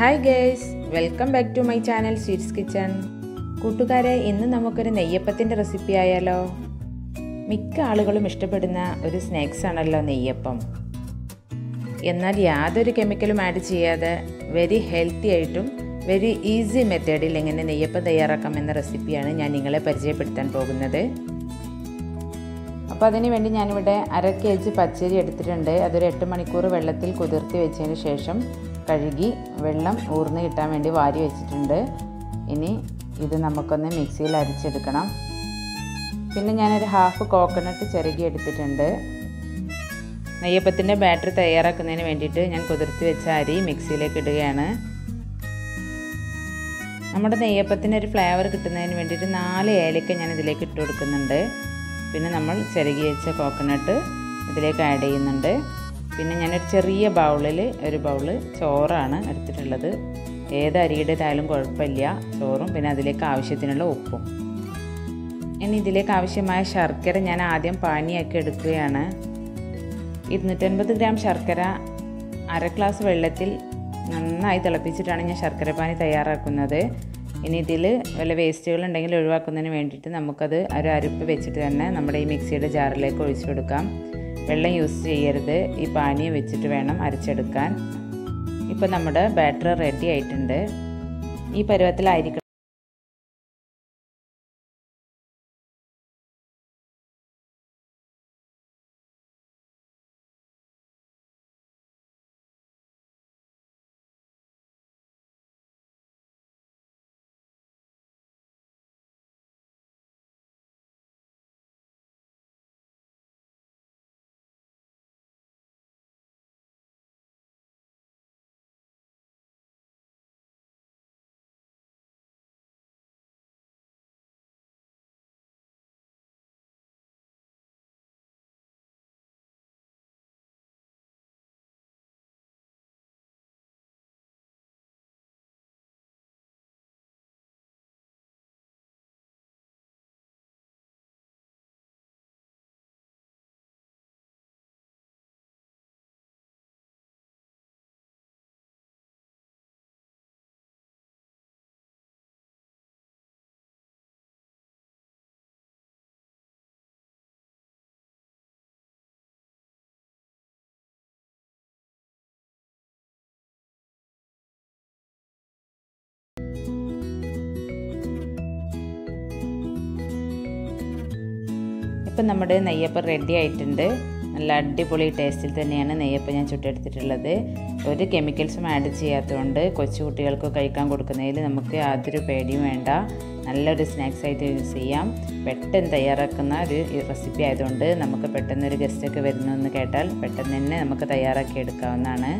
Hi guys, welcome back to my channel Sweets Kitchen. കൂട്ടുകാരെ ഇന്ന് നമുക്കൊരു നെയ്യപ്പത്തിന്റെ റെസിപ്പി ആയാലോ. മിക്ക ആളുകളും ഇഷ്ടപ്പെടുന്ന ഒരു സ്നാക്സ് ആണല്ലോ നെയ്യപ്പം. എന്നാൽ യാതൊരു കെമിക്കലും ആഡ് ചെയ്യാതെ very healthy ആയിട്ടും very easy മെത്തേഡിൽ എങ്ങനെ നെയ്യപ്പം തയ്യാറാക്കാം എന്ന റെസിപ്പിയാണ് ഞാൻ നിങ്ങളെ പരിചയപ്പെടുത്താൻ പോകുന്നത്. അപ്പോൾ അതിനു വേണ്ടി ഞാൻ ഇവിടെ 1/2 kg പച്ചരി എടുത്തിട്ടുണ്ട്. അത് ഒരു 8 മണിക്കൂർ വെള്ളത്തിൽ കുതിർത്തി വെച്ചതിനു ശേഷം കഴുകി വെള്ളം ഊർന്ന് കിട്ടാൻ വേണ്ടി വാരി വെച്ചിട്ടുണ്ട്. ഇനി ഇത് നമുക്കൊന്ന് മിക്സിയിൽ അരച്ചെടുക്കണം. പിന്നെ ഞാൻ ഒരു ഹാഫ് കോക്കനട്ട് ചിരകി എടുത്തിട്ടുണ്ട്. നെയ്യപ്പത്തിന്റെ ബാറ്റർ തയ്യാറാക്കുന്നതിന് വേണ്ടിയിട്ട് ഞാൻ കുതിർത്തി വെച്ച അരി മിക്സിയിലേക്ക് ഇടുകയാണ്. നമ്മുടെ നെയ്യപ്പത്തിന് ഒരു ഫ്ലേവർ കിട്ടുന്നതിന് വേണ്ടിയിട്ട് 4 ഏലക്ക ഞാൻ ഇതിലേക്ക് ഇട്ട് കൊടുക്കുന്നുണ്ട്. പിന്നെ നമ്മൾ ചിരകി വെച്ച കോക്കനട്ട് ഇതിലേക്ക് ആഡ് ചെയ്യുന്നുണ്ട്. പിന്നെ ഞാനൊരു ചെറിയ ബൗളിൽ ഒരു ബൗൾ ചോറാണ് എടുത്തിട്ടുള്ളത്. ഏത് അരിയുടേതായാലും കുഴപ്പമില്ല, ചോറും പിന്നെ അതിലേക്ക് ആവശ്യത്തിനുള്ള ഉപ്പും. ഇനി ഇതിലേക്ക് ആവശ്യമായ ശർക്കര ഞാൻ ആദ്യം പാനിയാക്കി എടുക്കുകയാണ്. 250 ഗ്രാം ശർക്കര 1/2 ഗ്ലാസ് വെള്ളത്തിൽ നന്നായി തിളപ്പിച്ചിട്ടാണ് ഞാൻ ശർക്കര പാനി തയ്യാറാക്കുന്നത്. ഇനി ഇതിൽ വല്ല വേസ്റ്റുകളുണ്ടെങ്കിൽ ഒഴിവാക്കുന്നതിന് വേണ്ടിയിട്ട് നമുക്കത് ഒരു അരിപ്പ് വെച്ചിട്ട് തന്നെ നമ്മുടെ ഈ മിക്സിയുടെ ജാറിലേക്ക് ഒഴിച്ചു കൊടുക്കാം. വെള്ളം യൂസ് ചെയ്യരുത്, ഈ പാനി വെച്ചിട്ട് വേണം അരച്ചെടുക്കാൻ. ഇപ്പോൾ നമ്മുടെ ബാറ്റർ റെഡി ആയിട്ടുണ്ട്. ഈ പരുവത്തിലായിരിക്കണം. ഇപ്പം നമ്മുടെ നെയ്യപ്പം റെഡി ആയിട്ടുണ്ട്. നല്ല അടിപൊളി ടേസ്റ്റിൽ തന്നെയാണ് നെയ്യപ്പം ഞാൻ ചുട്ടെടുത്തിട്ടുള്ളത്. ഒരു കെമിക്കൽസും ആഡ് ചെയ്യാത്തതുകൊണ്ട് കൊച്ചുകുട്ടികൾക്ക് കഴിക്കാൻ കൊടുക്കുന്നതിൽ നമുക്ക് യാതൊരു പേടിയും വേണ്ട. നല്ലൊരു സ്നാക്സ് ആയിട്ട് യൂസ് ചെയ്യാം. പെട്ടെന്ന് തയ്യാറാക്കുന്ന ഒരു റെസിപ്പി ആയതുകൊണ്ട് നമുക്ക് പെട്ടെന്നൊരു ഗസ്റ്റൊക്കെ വരുന്നു എന്ന് കേട്ടാൽ പെട്ടെന്ന് തന്നെ നമുക്ക് തയ്യാറാക്കി എടുക്കാവുന്നതാണ്.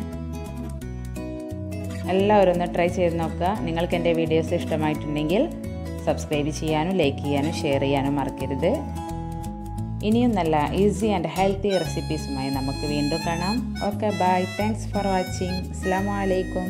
എല്ലാവരും ഒന്ന് ട്രൈ ചെയ്ത് നോക്കുക. നിങ്ങൾക്ക് എൻ്റെ വീഡിയോസ് ഇഷ്ടമായിട്ടുണ്ടെങ്കിൽ സബ്സ്ക്രൈബ് ചെയ്യാനും ലൈക്ക് ചെയ്യാനും ഷെയർ ചെയ്യാനും മറക്കരുത്. ഇനിയും നല്ല ഈസി ആൻഡ് ഹെൽത്തി റെസിപ്പീസുമായി നമുക്ക് വീണ്ടും കാണാം. Okay, bye. Thanks for watching. അസ്സലാമു അലൈക്കും.